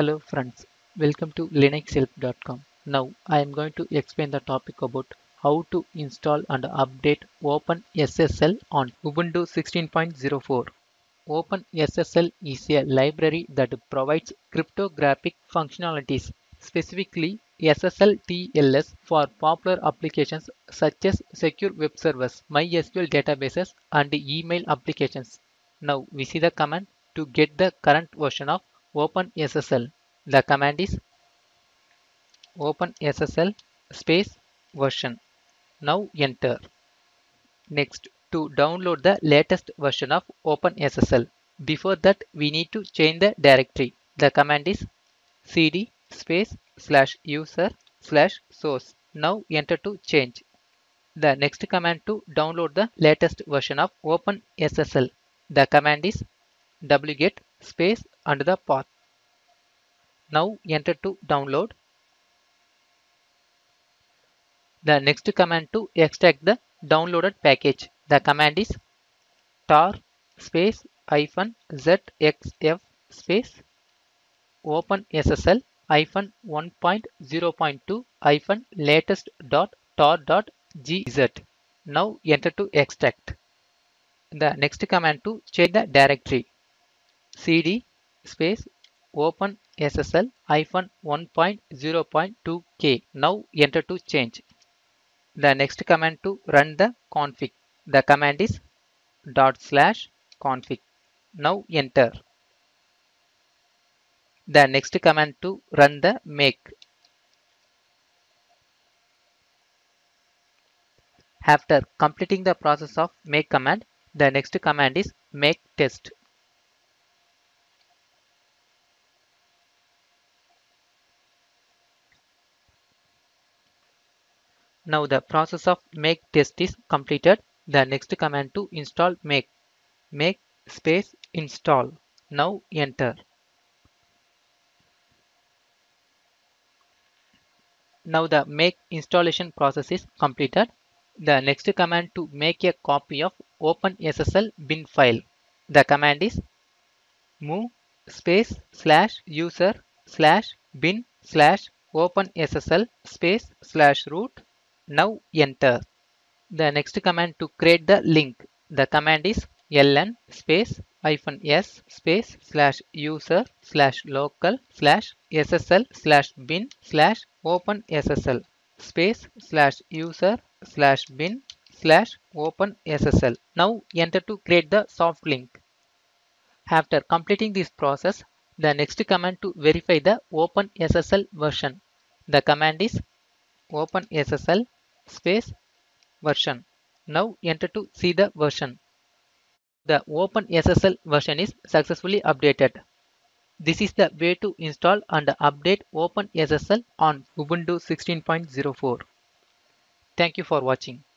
Hello friends, welcome to linuxhelp.com. Now I am going to explain the topic about how to install and update OpenSSL on Ubuntu 16.04. OpenSSL is a library that provides cryptographic functionalities, specifically SSL/TLS for popular applications such as secure web servers, MySQL databases and email applications. Now we see the command to get the current version of OpenSSL. The command is OpenSSL space version. Now enter. Next, to download the latest version of OpenSSL. Before that, we need to change the directory. The command is cd space slash user slash source. Now enter to change. The next command to download the latest version of OpenSSL. The command is wget space and the path. Now enter to download. The next command to extract the downloaded package. The command is tar space -zxf space OpenSSL -1.0.2-latest.tar.gz. Now enter to extract. The next command to change the directory. Cd space OpenSSL -1.0.2k. Now enter to change. The next command to run the config. The command is /config. Now enter. The next command to run the make. After completing the process of make command, the next command is make test. Now the process of make test is completed. The next command to install make. Make space install. Now enter. Now the make installation process is completed. The next command to make a copy of OpenSSL bin file. The command is move space slash user slash bin slash OpenSSL space slash root. Now enter. The next command to create the link. The command is ln space -s space slash user slash local slash ssl slash bin slash OpenSSL space slash user slash bin slash OpenSSL. Now enter to create the soft link. After completing this process, the next command to verify the OpenSSL version. The command is OpenSSL space version. Now enter to see the version. The OpenSSL version is successfully updated. This is the way to install and update OpenSSL on Ubuntu 16.04. Thank you for watching.